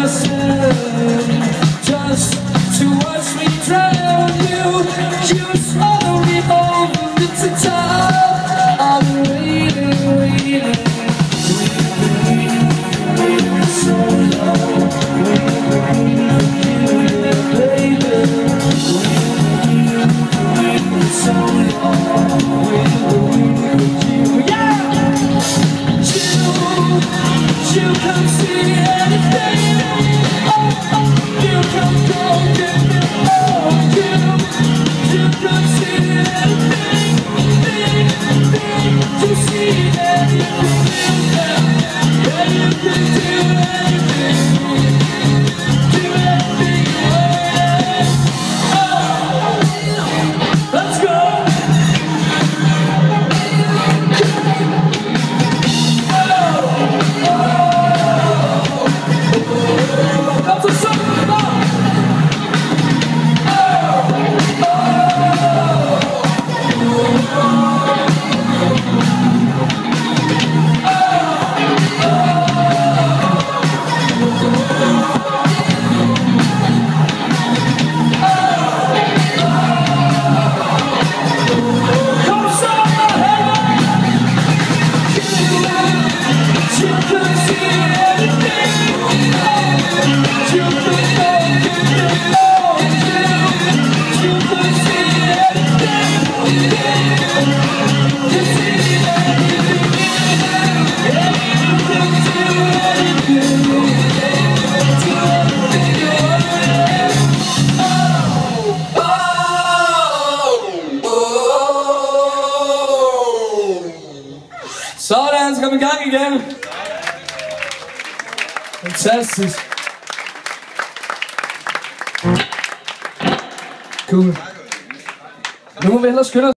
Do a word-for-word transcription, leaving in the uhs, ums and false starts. yourself just to watch me drown you. You swallow me whole from the top. I'm waiting, waiting, waiting, waiting so long. Waiting, waiting, waiting, waiting so long. Waiting, waiting. You come see anything. Oh, oh, you come go get me. Oh, you, you come see anything. Thing, thing, you see anything. Yeah, you can do anything. Do anything you want. Oh, let's go. Sådan, så kom i gang igen. Fantastisk. Cool. Nu må vi hellere skynde os.